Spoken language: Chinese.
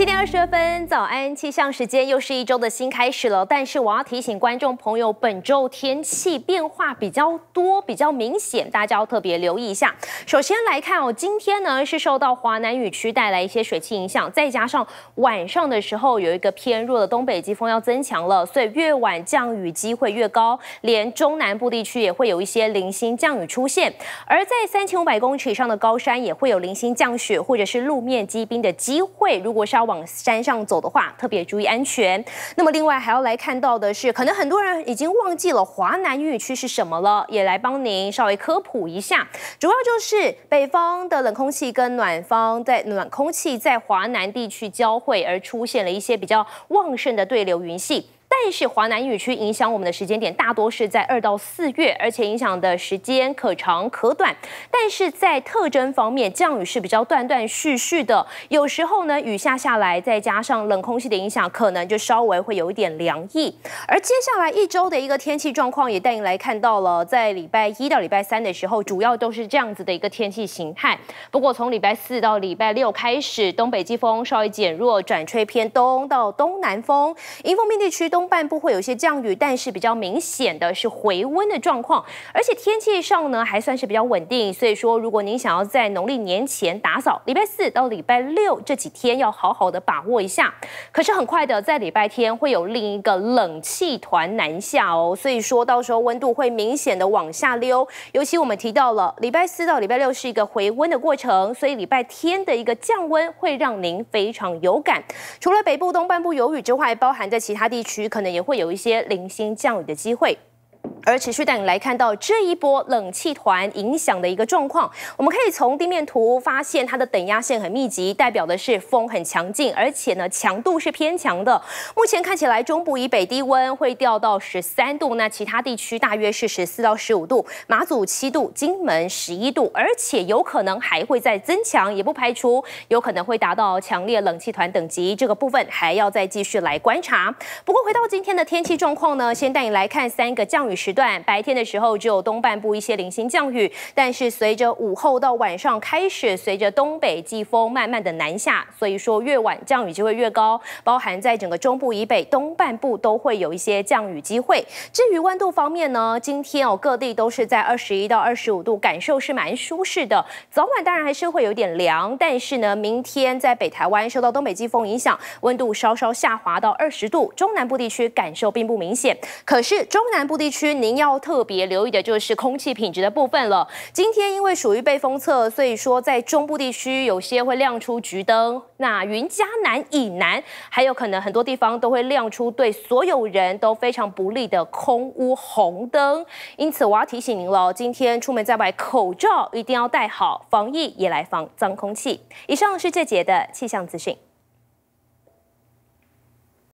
7点22分，早安气象时间，又是一周的新开始了。但是我要提醒观众朋友，本周天气变化比较多，比较明显，大家要特别留意一下。首先来看哦，今天呢是受到华南雨区带来一些水汽影响，再加上晚上的时候有一个偏弱的东北季风要增强了，所以越晚降雨机会越高，连中南部地区也会有一些零星降雨出现。而在3500公尺以上的高山也会有零星降雪或者是路面积冰的机会，如果是要往山上走的话，特别注意安全。那么，另外还要来看到的是，可能很多人已经忘记了华南雨区是什么了，也来帮您稍微科普一下。主要就是北方的冷空气跟暖空气在华南地区交汇，而出现了一些比较旺盛的对流云系。但是华南雨区影响我们的时间点大多是在2到4月，而且影响的时间可长可短。但是在特征方面，降雨是比较断断续续的，有时候呢雨下来，再加上冷空气的影响，可能就稍微会有一点凉意。而接下来一周的一个天气状况也带您来看到了，在礼拜1到礼拜3的时候，主要都是这样子的一个天气形态。不过从礼拜4到礼拜6开始，东北季风稍微减弱，转吹偏东到东南风，迎风面地区东半部会有一些降雨，但是比较明显的是回温的状况，而且天气上呢还算是比较稳定。所以说，如果您想要在农历年前打扫，礼拜4到礼拜6这几天要好好的把握一下。可是很快的，在礼拜天会有另一个冷气团南下哦，所以说到时候温度会明显的往下溜。尤其我们提到了礼拜4到礼拜6是一个回温的过程，所以礼拜天的一个降温会让您非常有感。除了北部东半部有雨之外，包含在其他地区可能也会有一些零星降雨的机会。而持续带你来看到这一波冷气团影响的一个状况，我们可以从地面图发现它的等压线很密集，代表的是风很强劲，而且呢强度是偏强的。目前看起来中部以北低温会掉到13度，那其他地区大约是14到15度，马祖7度，金门11度，而且有可能还会再增强，也不排除有可能会达到强烈冷气团等级，这个部分还要再继续来观察。不过回到今天的天气状况呢，先带你来看3个降雨时段。白天的时候只有东半部一些零星降雨，但是随着午后到晚上开始，随着东北季风慢慢的南下，所以说越晚降雨机会越高，包含在整个中部以北东半部都会有一些降雨机会。至于温度方面呢，今天各地都是在21到25度，感受是蛮舒适的。早晚当然还是会有点凉，但是呢，明天在北台湾受到东北季风影响，温度稍稍下滑到20度，中南部地区感受并不明显。可是中南部地区您要特别留意的就是空气品质的部分了。今天因为属于被封测，所以说在中部地区有些会亮出橘灯，那云嘉南以南还有可能很多地方都会亮出对所有人都非常不利的空污红灯。因此我要提醒您了，今天出门在外口罩一定要戴好，防疫也来防脏空气。以上是这节的气象资讯。